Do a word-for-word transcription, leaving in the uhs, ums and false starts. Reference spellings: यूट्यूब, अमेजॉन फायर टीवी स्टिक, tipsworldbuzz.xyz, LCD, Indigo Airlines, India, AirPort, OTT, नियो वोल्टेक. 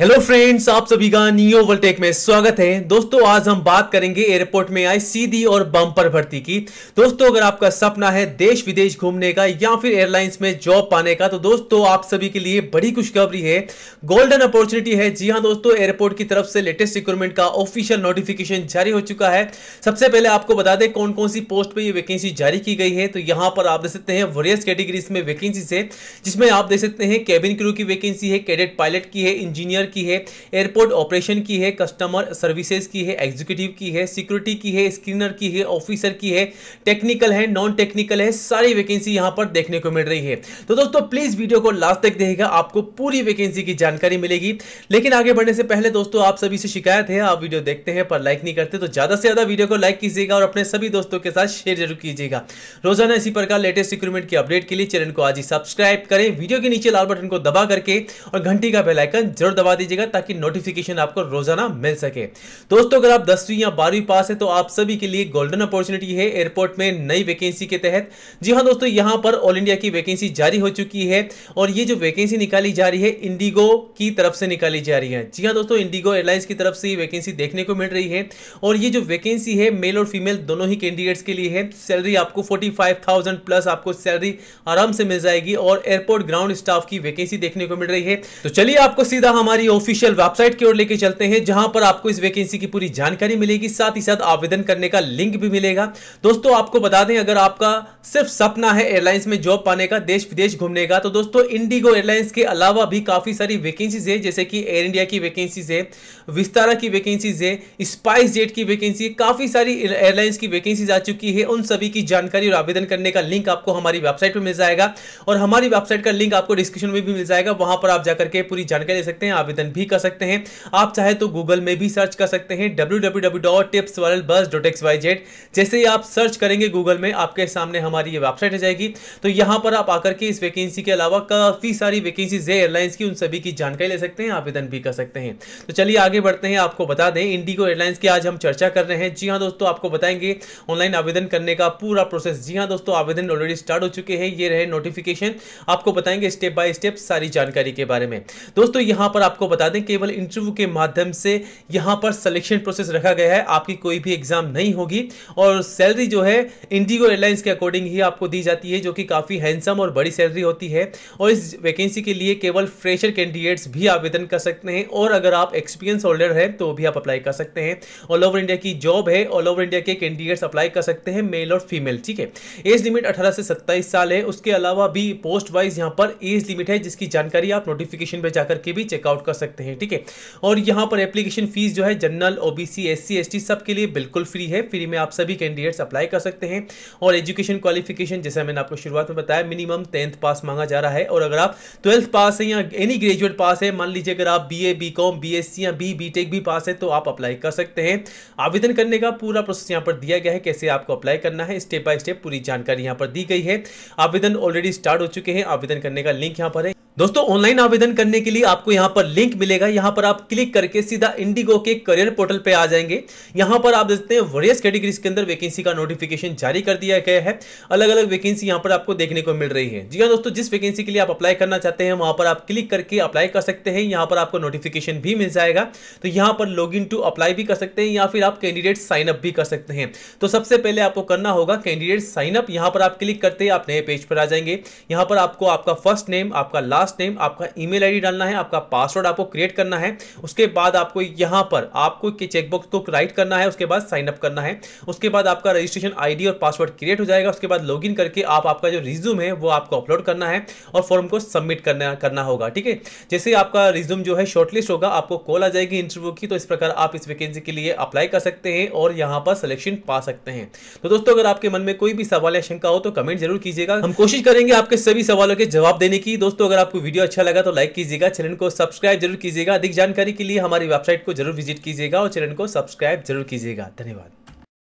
Hello friends, आप सभी का नियो वोल्टेक में स्वागत है। दोस्तों, आज हम बात करेंगे एयरपोर्ट में आई सीधी और बम्पर भर्ती की। दोस्तों, अगर आपका सपना है देश विदेश घूमने का या फिर एयरलाइंस में जॉब पाने का, तो दोस्तों आप सभी के लिए बड़ी खुशखबरी है, गोल्डन अपॉर्चुनिटी है। जी हाँ दोस्तों, एयरपोर्ट की तरफ से लेटेस्ट रिक्रूटमेंट का ऑफिशियल नोटिफिकेशन जारी हो चुका है। सबसे पहले आपको बता दें कौन कौन सी पोस्ट पर यह वैकेंसी जारी की गई है। तो यहाँ पर आप देख सकते हैं वेरियस कैटेगरीज में वैकेंसीज है, जिसमें आप देख सकते हैं केबिन क्रू की वैकेंसी है, कैडेट पायलट की है, इंजीनियर की है, एयरपोर्ट ऑपरेशन की है, कस्टमर सर्विसेज की है, एग्जीक्यूटिव की है, सिक्योरिटी की है, स्क्रीनर की है, ऑफिसर की है, टेक्निकल है, नॉन टेक्निकल है, सारी वैकेंसी यहां पर देखने को मिल रही है। तो दोस्तों प्लीज वीडियो को लास्ट तक देखिएगा, आपको पूरी वैकेंसी की जानकारी मिलेगी। लेकिन आगे बढ़ने से पहले दोस्तों आप सभी से शिकायत है, आप वीडियो देखते हैं पर लाइक नहीं करते, तो ज्यादा से ज्यादा वीडियो को लाइक कीजिएगा और अपने सभी दोस्तों के साथ शेयर जरूर कीजिएगा। रोजाना इसी प्रकार लेटेस्ट रिक्रूटमेंट की अपडेट के लिए चैनल को आज ही सब्सक्राइब करें, वीडियो के नीचे लाल बटन को दबा करके और घंटी का बेल आइकन जरूर दबा दीजिएगा ताकि नोटिफिकेशन आपको रोजाना मिल सके। दोस्तों, अगर आप दसवीं या बारहवीं पास है तो आप सभी के लिए गोल्डन अपॉर्चुनिटी है एयरपोर्ट में नई वैकेंसी के तहत। जी हां दोस्तों, यहां पर ऑल इंडिया की वैकेंसी जारी हो चुकी है और ये जो वैकेंसी निकाली जा रही है इंडिगो की तरफ से निकाली जा रही है। जी हाँ दोस्तों, इंडिगो एयरलाइंस की तरफ से ये वैकेंसी देखने को मिल रही है और ये जो वैकेंसी है मेल और फीमेल दोनों ही कैंडिडेट्स के लिए है। सैलरी आपको फोर्टी फाइव थाउजेंड प्लस आपको सैलरी आराम से मिल जाएगी और एयरपोर्ट ग्राउंड स्टाफ की वैकेंसी देखने को मिल रही है। तो चलिए आपको सीधा हमारी ऑफिशियल वेबसाइट की ओर लेके चलते हैं, जहां पर आपको इस वैकेंसी की पूरी जानकारी मिलेगी, साथ ही साथ आवेदन करने का लिंक भी मिलेगा। दोस्तों आपको बता दें, अगर आपका सिर्फ सपना है एयरलाइंस में जॉब पाने का, देश विदेश घूमने का, तो दोस्तों इंडिगो एयरलाइंस के अलावा भी काफी सारी वैकेंसीज है, जैसे कि एयर इंडिया की वैकेंसीज है, विस्तारा की वैकेंसीज है, स्पाइस जेट की वैकेंसी, काफी सारी एयरलाइंस की वैकेंसीज आ चुकी है। उन सभी की जानकारी और आवेदन करने का लिंक आपको हमारी वेबसाइट पर मिल जाएगा और हमारी वेबसाइट का लिंक आपको डिस्क्रिप्शन में भी मिल जाएगा। वहां पर आप जाकर के पूरी जानकारी ले सकते हैं, आवेदन भी कर सकते हैं। आप चाहे तो गूगल में भी सर्च कर सकते हैं W W W dot tips world buzz dot X Y Z. जैसे ही आप सर्च करेंगे गूगल में, आपके सामने हमारी ये वेबसाइट आ जाएगी। तो यहाँ पर आप आकर के इस वैकेंसी के अलावा काफी सारी वैकेंसीज है एयरलाइंस की, उन सभी की जानकारी ले सकते हैं, आवेदन भी कर सकते हैं। तो चलिए आगे बढ़ते हैं। आपको बता दें इंडिगो एयरलाइंस की आज हम चर्चा कर रहे हैं। जी हाँ दोस्तों, आपको बताएंगे ऑनलाइन आवेदन करने का पूरा प्रोसेस। जी हाँ दोस्तों, आवेदन ऑलरेडी स्टार्ट हो चुके हैं। ये रहे नोटिफिकेशन, आपको बताएंगे स्टेप बाय स्टेप सारी जानकारी के बारे में। दोस्तों यहाँ पर आपको बता दें केवल इंटरव्यू के माध्यम से यहाँ पर सिलेक्शन प्रोसेस रखा गया है, आपकी कोई भी एग्जाम नहीं होगी। और सैलरी जो है इंडिगो एयरलाइंस के अकॉर्डिंग ही आपको दी जाती है, जो कि काफ़ी हैंडसम और बड़ी सैलरी होती है। और इस वैकेंसी के लिए केवल फ्रेशर कैंडिडेट्स भी आवेदन कर सकते हैं और अगर आप एक्सपीरियंस होल्डर हैं तो भी आप अप्लाई कर सकते हैं। ऑल ओवर इंडिया की जॉब है, ऑल ओवर इंडिया के कैंडिडेट्स अप्लाई कर सकते हैं, मेल और फीमेल। ठीक है, एज लिमिट अठारह से सत्ताईस साल है। उसके अलावा भी पोस्ट वाइज यहाँ पर एज लिमिट है, जिसकी जानकारी आप नोटिफिकेशन पर जाकर के भी चेकआउट कर सकते हैं। ठीक है, और यहां पर एप्लीकेशन फीस जो है जनरल, ओबीसी, एससी, एसटी सबके लिए बिल्कुल फ्री है। फ्री में आप सभी कैंडिडेट्स अप्लाई कर सकते हैं। और एजुकेशन क्वालिफिकेशन, जैसा मैंने आपको शुरुआत में बताया, मिनिमम टेंथ पास मांगा जा रहा है। और अगर आप ट्वेल्थ पास है या एनी ग्रेजुएट पास है, मान लीजिए अगर आप बीए, बीकॉम, बीएससी या बी बीटेक भी पास है, तो आप अप्लाई कर सकते हैं। आवेदन करने का पूरा प्रोसेस यहाँ पर दिया गया है, कैसे आपको अप्लाई करना है, स्टेप बाय स्टेप पूरी जानकारी यहाँ पर दी गई है। आवेदन ऑलरेडी स्टार्ट हो चुके हैं, आवेदन करने का लिंक यहाँ पर है। दोस्तों ऑनलाइन आवेदन करने के लिए आपको यहाँ पर लिंक मिलेगा, यहाँ पर आप क्लिक करके सीधा इंडिगो के करियर पोर्टल पे आ जाएंगे। यहाँ पर आप देखते हैं वेरियस कैटेगरीज के अंदर वैकेंसी का नोटिफिकेशन जारी कर दिया गया है। अलग अलग वैकेंसी यहाँ पर आपको देखने को मिल रही है। जी हाँ दोस्तों, जिस वैकेंसी के लिए आप अप्लाई करना चाहते हैं वहाँ पर आप क्लिक करके अप्लाई कर सकते हैं। यहाँ पर आपको नोटिफिकेशन भी मिल जाएगा, तो यहाँ पर लॉग इन टू अप्लाई भी कर सकते हैं या फिर आप कैंडिडेट साइनअप भी कर सकते हैं। तो सबसे पहले आपको करना होगा कैंडिडेट साइनअप। यहाँ पर आप क्लिक करते ही आप नए पेज पर आ जाएंगे। यहाँ पर आपको आपका फर्स्ट नेम, आपका लास्ट नेम, आपका ईमेल आईडी डालना है, आपका पासवर्ड आपको क्रिएट करना है। उसके बाद आपको यहां पर आपको चेकबॉक्स को राइट करना है, उसके बाद साइन अप करना है। उसके बाद आपका रजिस्ट्रेशन आईडी और पासवर्ड क्रिएट हो जाएगा। उसके बाद लॉगिन करके आप आपका जो रिज्यूम है वो आपको अपलोड करना है और फॉर्म को सबमिट करना करना होगा। ठीक है, जैसे आपका रिज्यूम जो है शॉर्टलिस्ट होगा, आपको कॉल आ जाएगी इंटरव्यू की। तो इस प्रकार आप इस वैकेंसी के लिए अप्लाई कर सकते हैं और यहां पर सिलेक्शन पा सकते हैं। तो दोस्तों अगर आपके मन में कोई भी सवाल या शंका हो तो कमेंट जरूर कीजिएगा, हम कोशिश करेंगे आपके सभी सवालों के जवाब देने की। दोस्तों अगर आपको वीडियो अच्छा लगा तो लाइक कीजिएगा, चैनल को सब्सक्राइब जरूर कीजिएगा। अधिक जानकारी के लिए हमारी वेबसाइट को जरूर विजिट कीजिएगा और चैनल को सब्सक्राइब जरूर कीजिएगा। धन्यवाद।